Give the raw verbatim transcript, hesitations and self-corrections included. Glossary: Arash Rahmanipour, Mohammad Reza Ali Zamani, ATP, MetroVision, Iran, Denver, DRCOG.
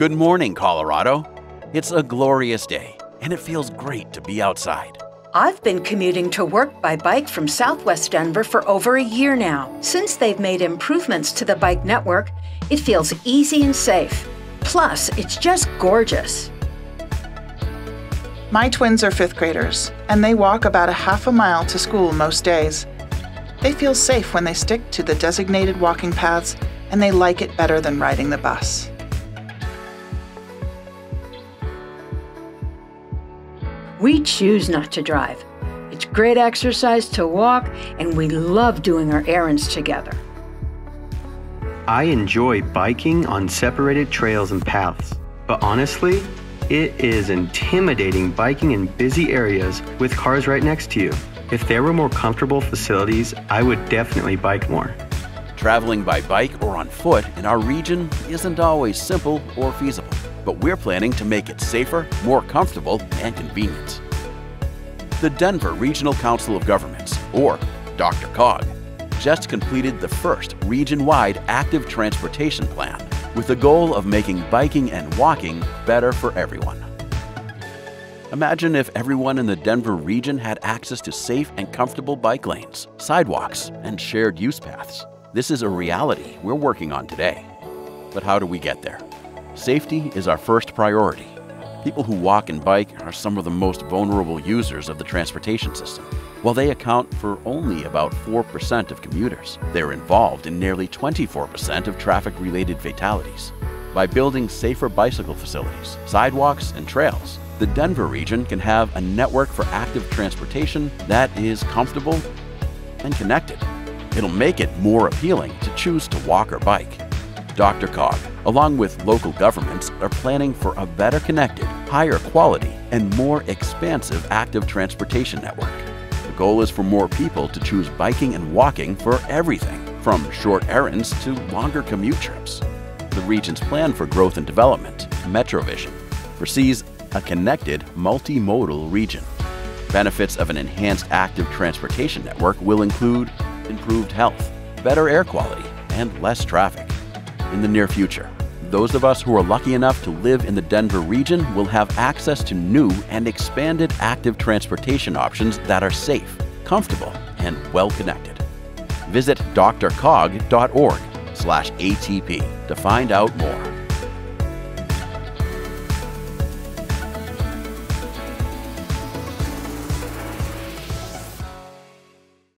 Good morning, Colorado. It's a glorious day, and it feels great to be outside. I've been commuting to work by bike from Southwest Denver for over a year now. Since they've made improvements to the bike network, it feels easy and safe. Plus, it's just gorgeous. My twins are fifth graders, and they walk about a half a mile to school most days. They feel safe when they stick to the designated walking paths, and they like it better than riding the bus. We choose not to drive. It's great exercise to walk, and we love doing our errands together. I enjoy biking on separated trails and paths, but honestly, it is intimidating biking in busy areas with cars right next to you. If there were more comfortable facilities, I would definitely bike more. Traveling by bike or on foot in our region isn't always simple or feasible, but we're planning to make it safer, more comfortable, and convenient. The Denver Regional Council of Governments, or D R C O G, just completed the first region-wide active transportation plan with the goal of making biking and walking better for everyone. Imagine if everyone in the Denver region had access to safe and comfortable bike lanes, sidewalks, and shared use paths. This is a reality we're working on today. But how do we get there? Safety is our first priority. People who walk and bike are some of the most vulnerable users of the transportation system. While they account for only about four percent of commuters, they're involved in nearly twenty-four percent of traffic-related fatalities. By building safer bicycle facilities, sidewalks, and trails, the Denver region can have a network for active transportation that is comfortable and connected. It'll make it more appealing to choose to walk or bike. D R C O G, along with local governments, are planning for a better connected, higher quality, and more expansive active transportation network. The goal is for more people to choose biking and walking for everything, from short errands to longer commute trips. The region's plan for growth and development, MetroVision, foresees a connected, multimodal region. Benefits of an enhanced active transportation network will include improved health, better air quality, and less traffic. In the near future, those of us who are lucky enough to live in the Denver region will have access to new and expanded active transportation options that are safe, comfortable, and well-connected. Visit D R C O G dot org slash A T P to find out more.